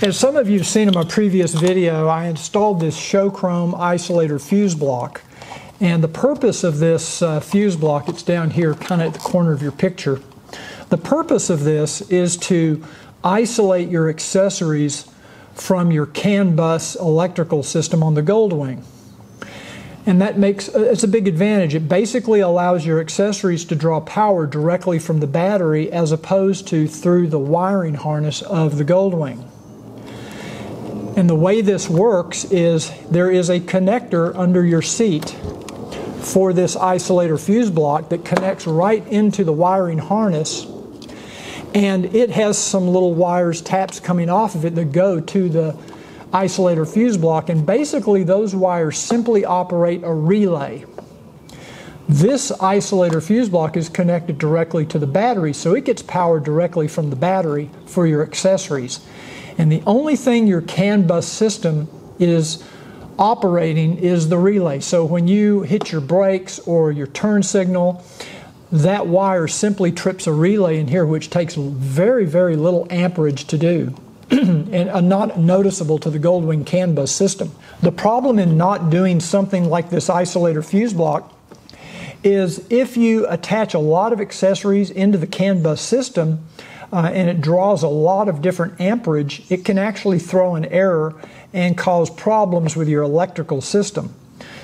As some of you have seen in my previous video, I installed this Show Chrome Isolator Fuse Block. And the purpose of this fuse block, it's down here kind of at the corner of your picture. The purpose of this is to isolate your accessories from your CAN bus electrical system on the Goldwing. And that makes, it's a big advantage. It basically allows your accessories to draw power directly from the battery as opposed to through the wiring harness of the Goldwing. And the way this works is there is a connector under your seat for this isolator fuse block that connects right into the wiring harness, and it has some little wires, taps coming off of it that go to the isolator fuse block, and basically those wires simply operate a relay. This isolator fuse block is connected directly to the battery, so it gets power directly from the battery for your accessories. And the only thing your CAN bus system is operating is the relay. So when you hit your brakes or your turn signal, that wire simply trips a relay in here, which takes very, very little amperage to do and not noticeable to the Goldwing CAN bus system. The problem in not doing something like this isolator fuse block is if you attach a lot of accessories into the CAN bus system and it draws a lot of different amperage, it can actually throw an error and cause problems with your electrical system.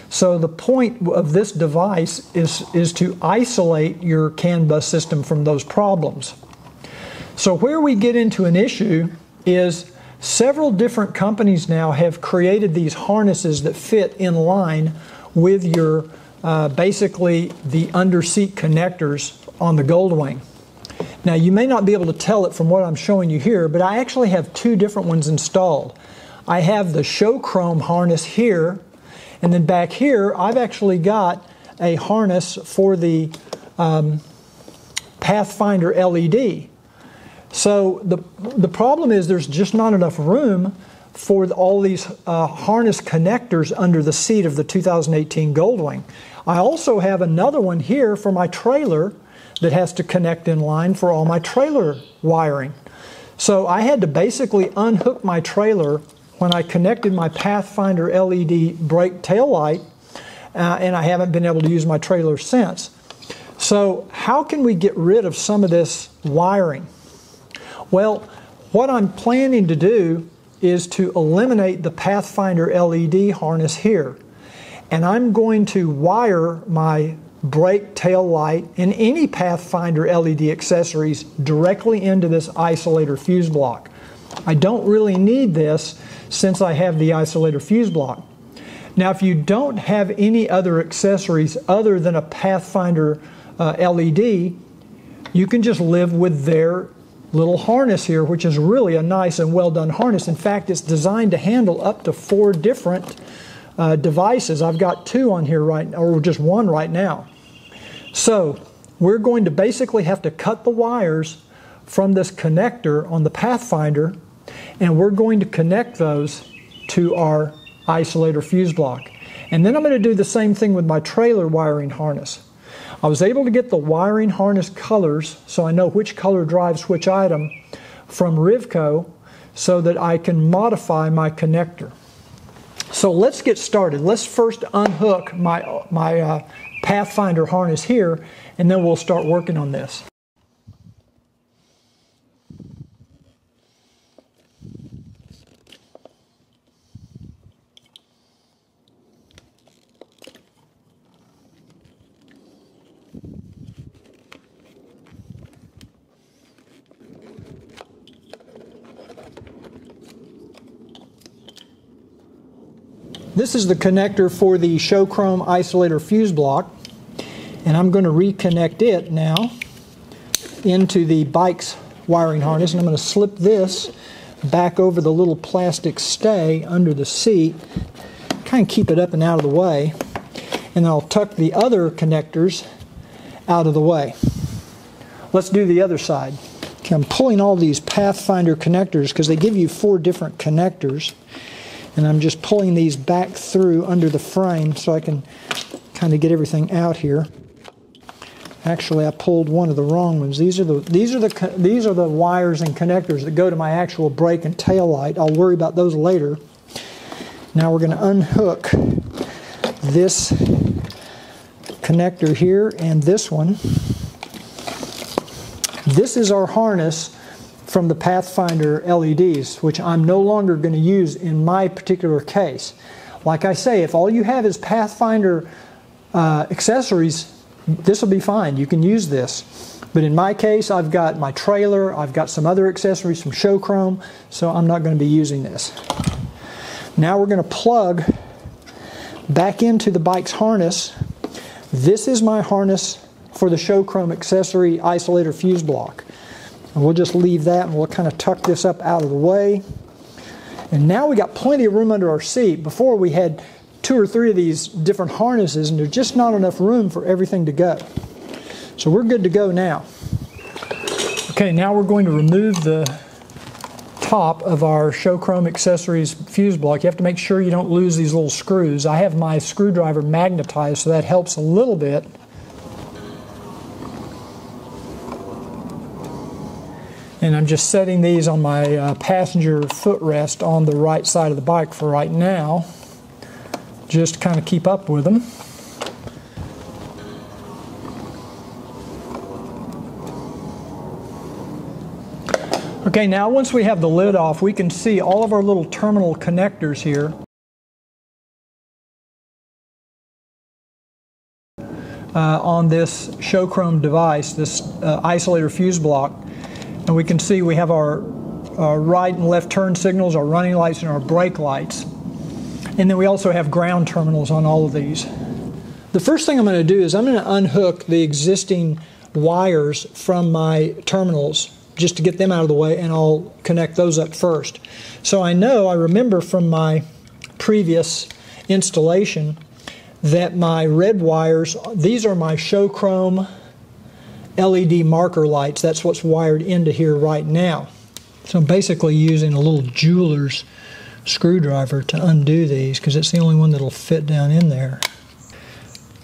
So the point of this device is to isolate your CAN bus system from those problems. So where we get into an issue is several different companies now have created these harnesses that fit in line with your basically the underseat connectors on the Goldwing. Now you may not be able to tell it from what I'm showing you here, but I actually have two different ones installed. I have the Show Chrome harness here, and then back here I've actually got a harness for the Pathfinder LED. So the problem is there's just not enough room for all these harness connectors under the seat of the 2018 Goldwing. I also have another one here for my trailer that has to connect in line for all my trailer wiring. So I had to basically unhook my trailer when I connected my Pathfinder LED brake taillight, and I haven't been able to use my trailer since. So how can we get rid of some of this wiring? Well, what I'm planning to do is to eliminate the Pathfinder LED harness here. And I'm going to wire my brake tail light and any Pathfinder LED accessories directly into this isolator fuse block. I don't really need this since I have the isolator fuse block. Now, if you don't have any other accessories other than a Pathfinder LED, you can just live with their little harness here, which is really a nice and well done harness. In fact, it's designed to handle up to four different devices. I've got two on here right now, or just one right now. So we're going to basically have to cut the wires from this connector on the Pathfinder, and we're going to connect those to our isolator fuse block. And then I'm going to do the same thing with my trailer wiring harness. I was able to get the wiring harness colors, so I know which color drives which item, from Rivco, so that I can modify my connector. So let's get started. Let's first unhook my Pathfinder harness here, and then we'll start working on this. This is the connector for the Show Chrome isolator fuse block, and I'm going to reconnect it now into the bike's wiring harness, and I'm going to slip this back over the little plastic stay under the seat, kind of keep it up and out of the way, and then I'll tuck the other connectors out of the way. Let's do the other side. Okay, I'm pulling all these Pathfinder connectors because they give you four different connectors. And I'm just pulling these back through under the frame so I can kind of get everything out here. Actually, I pulled one of the wrong ones. These are the wires and connectors that go to my actual brake and tail light. I'll worry about those later. Now we're going to unhook this connector here and this one. This is our harness from the Pathfinder LEDs, which I'm no longer going to use in my particular case. Like I say, if all you have is Pathfinder accessories, this will be fine. You can use this. But in my case, I've got my trailer, I've got some other accessories from Show Chrome, so I'm not going to be using this. Now we're going to plug back into the bike's harness. This is my harness for the Show Chrome accessory isolator fuse block. And we'll just leave that, and we'll kind of tuck this up out of the way. And now we got plenty of room under our seat. Before we had 2 or 3 of these different harnesses, and there's just not enough room for everything to go. So we're good to go now. Okay, now we're going to remove the top of our Show Chrome accessories fuse block. You have to make sure you don't lose these little screws. I have my screwdriver magnetized, so that helps a little bit. And I'm just setting these on my passenger footrest on the right side of the bike for right now, just kind of keep up with them. Okay, now once we have the lid off, we can see all of our little terminal connectors here. On this Show Chrome device, this isolator fuse block, and we can see we have our right and left turn signals, our running lights, and our brake lights. And then we also have ground terminals on all of these. The first thing I'm going to do is I'm going to unhook the existing wires from my terminals just to get them out of the way, and I'll connect those up first. So I remember from my previous installation that my red wires, these are my Show Chrome LED marker lights. That's what's wired into here right now. So I'm basically using a little jeweler's screwdriver to undo these, because it's the only one that'll fit down in there.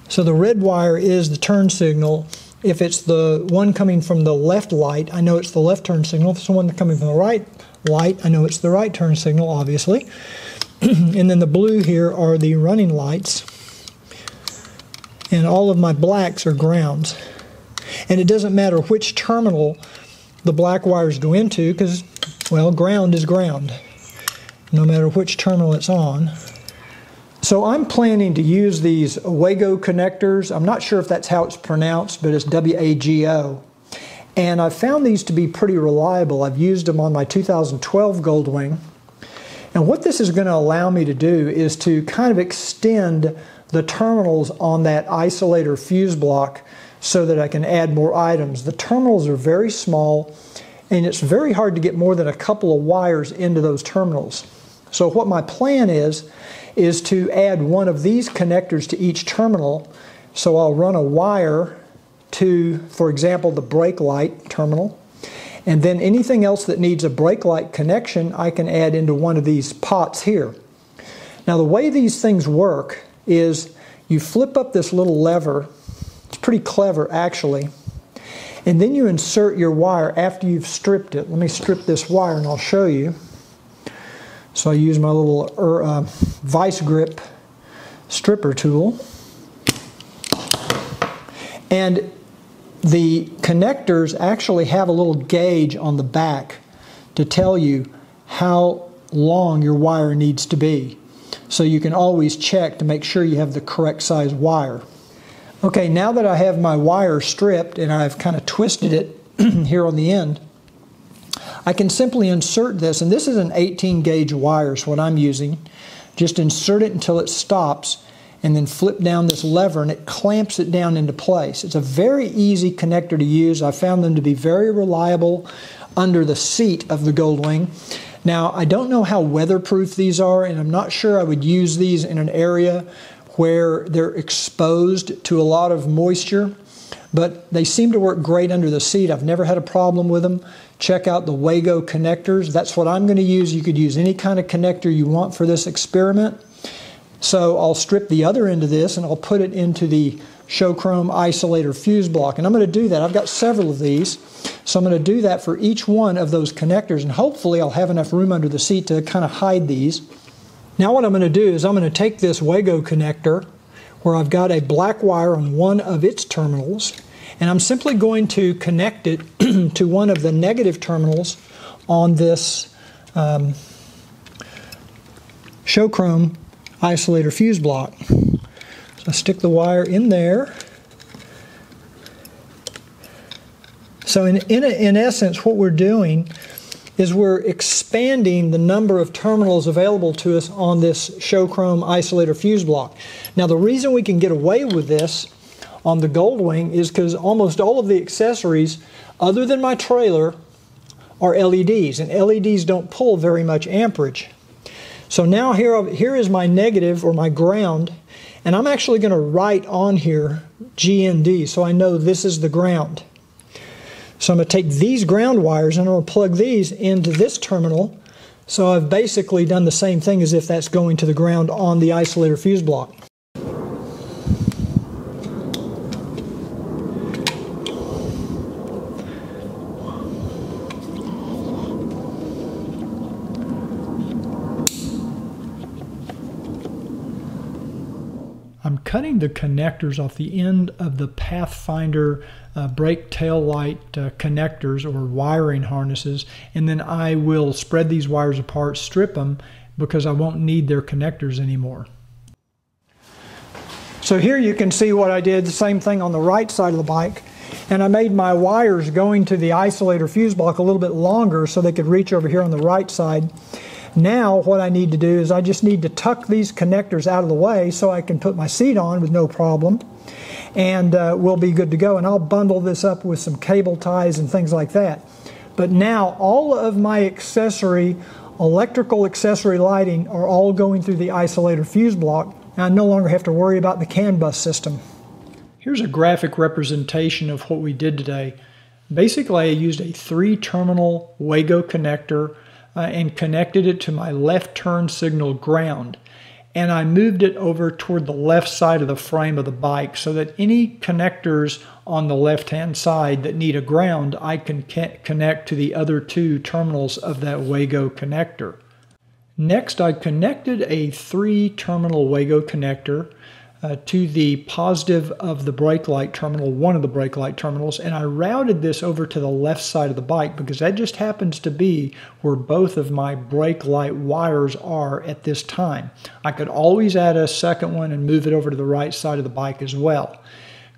So the red wire is the turn signal. If it's the one coming from the left light, I know it's the left turn signal. If it's the one coming from the right light, I know it's the right turn signal, obviously. And then the blue here are the running lights. And all of my blacks are grounds. And it doesn't matter which terminal the black wires go into, because, well, ground is ground, no matter which terminal it's on. So I'm planning to use these WAGO connectors. I'm not sure if that's how it's pronounced, but it's W-A-G-O. And I've found these to be pretty reliable. I've used them on my 2012 Goldwing. And what this is going to allow me to do is to kind of extend the terminals on that isolator fuse block so that I can add more items. The terminals are very small, and it's very hard to get more than a couple of wires into those terminals. So what my plan is to add one of these connectors to each terminal. So I'll run a wire to, for example, the brake light terminal, and then anything else that needs a brake light connection I can add into one of these pots here. Now the way these things work is you flip up this little lever. It's pretty clever, actually. And then you insert your wire after you've stripped it. Let me strip this wire and I'll show you. So I use my little vice grip stripper tool. And the connectors actually have a little gauge on the back to tell you how long your wire needs to be. So you can always check to make sure you have the correct size wire. Okay, now that I have my wire stripped and I've kind of twisted it here on the end, I can simply insert this, and this is an 18 gauge wire is what I'm using. Just insert it until it stops, and then flip down this lever and it clamps it down into place. It's a very easy connector to use. I found them to be very reliable under the seat of the Goldwing. Now, I don't know how weatherproof these are, and I'm not sure I would use these in an area where they're exposed to a lot of moisture, but they seem to work great under the seat. I've never had a problem with them. Check out the WAGO connectors. That's what I'm going to use. You could use any kind of connector you want for this experiment. So I'll strip the other end of this and I'll put it into the Show Chrome Isolator Fuse Block. And I'm going to do that. I've got several of these. So I'm going to do that for each one of those connectors, and hopefully I'll have enough room under the seat to kind of hide these. Now what I'm going to do is I'm going to take this WAGO connector where I've got a black wire on one of its terminals, and I'm simply going to connect it to one of the negative terminals on this Show Chrome Isolator Fuse Block. So I stick the wire in there. So in essence, what we're doing is we're expanding the number of terminals available to us on this Show Chrome Isolator Fuse Block. Now the reason we can get away with this on the Goldwing is because almost all of the accessories, other than my trailer, are LEDs, and LEDs don't pull very much amperage. So now here is my negative, or my ground, and I'm actually going to write on here GND, so I know this is the ground. So I'm going to take these ground wires and I'm going to plug these into this terminal. So I've basically done the same thing as if that's going to the ground on the Isolator Fuse Block. I'm cutting the connectors off the end of the Pathfinder brake tail light connectors or wiring harnesses, and then I will spread these wires apart, strip them, because I won't need their connectors anymore. So here you can see what I did, the same thing on the right side of the bike, and I made my wires going to the Isolator Fuse Block a little bit longer so they could reach over here on the right side. Now what I need to do is I just need to tuck these connectors out of the way so I can put my seat on with no problem, and we'll be good to go. And I'll bundle this up with some cable ties and things like that. But now all of my electrical accessory lighting are all going through the Isolator Fuse Block, and I no longer have to worry about the CAN bus system. Here's a graphic representation of what we did today. Basically I used a 3-terminal WAGO connector and connected it to my left turn signal ground, and I moved it over toward the left side of the frame of the bike so that any connectors on the left hand side that need a ground I can connect to the other 2 terminals of that WAGO connector. Next I connected a 3-terminal WAGO connector to the positive of the brake light terminal, one of the brake light terminals, and I routed this over to the left side of the bike because that just happens to be where both of my brake light wires are at this time. I could always add a second one and move it over to the right side of the bike as well.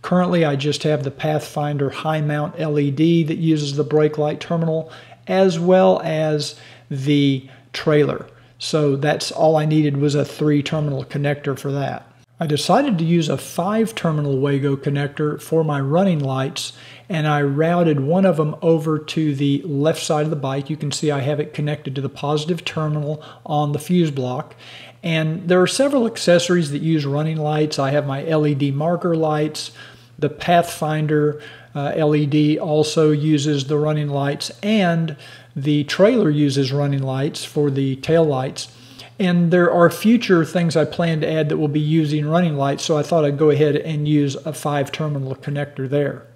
Currently I just have the Pathfinder high mount LED that uses the brake light terminal as well as the trailer. So that's all I needed, was a 3-terminal connector for that. I decided to use a 5-terminal WAGO connector for my running lights, and I routed one of them over to the left side of the bike. You can see I have it connected to the positive terminal on the fuse block. And there are several accessories that use running lights. I have my LED marker lights. The Pathfinder LED also uses the running lights, and the trailer uses running lights for the tail lights. And there are future things I plan to add that will be using running lights, so I thought I'd go ahead and use a 5-terminal connector there.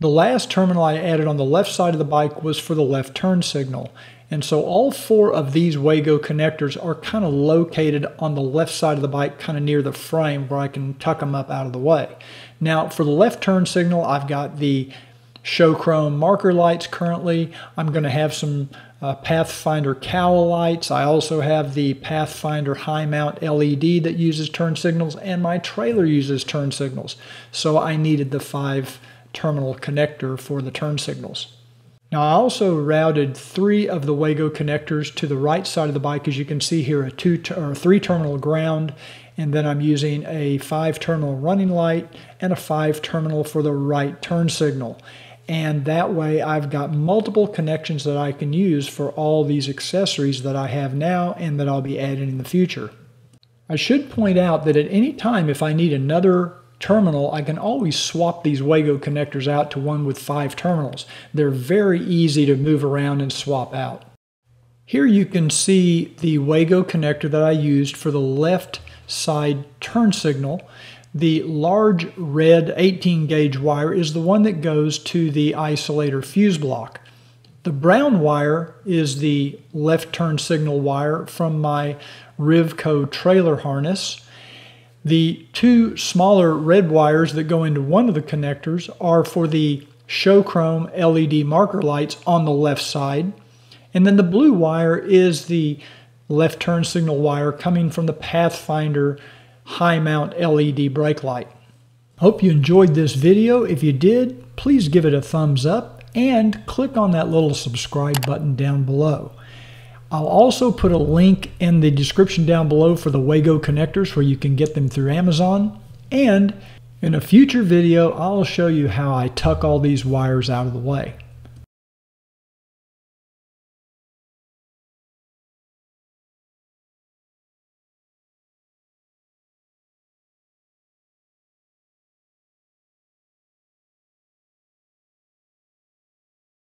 The last terminal I added on the left side of the bike was for the left turn signal. And so all 4 of these WAGO connectors are kind of located on the left side of the bike, kind of near the frame where I can tuck them up out of the way. Now for the left turn signal, I've got the Show Chrome marker lights currently. I'm going to have some Pathfinder cowl lights. I also have the Pathfinder high mount LED that uses turn signals, and my trailer uses turn signals. So I needed the 5-terminal connector for the turn signals. Now I also routed 3 of the WAGO connectors to the right side of the bike. As you can see here, a 3-terminal ground, and then I'm using a 5-terminal running light and a 5-terminal for the right turn signal. And that way I've got multiple connections that I can use for all these accessories that I have now and that I'll be adding in the future. I should point out that at any time if I need another terminal, I can always swap these WAGO connectors out to one with 5 terminals. They're very easy to move around and swap out. Here you can see the WAGO connector that I used for the left side turn signal. The large red 18 gauge wire is the one that goes to the isolator fuse block. The brown wire is the left turn signal wire from my Rivco trailer harness. The two smaller red wires that go into one of the connectors are for the Show Chrome LED marker lights on the left side. And then the blue wire is the left turn signal wire coming from the Pathfinder high mount LED brake light. Hope you enjoyed this video. If you did, please give it a thumbs up and click on that little subscribe button down below. I'll also put a link in the description down below for the WAGO connectors where you can get them through Amazon. And in a future video, I'll show you how I tuck all these wires out of the way.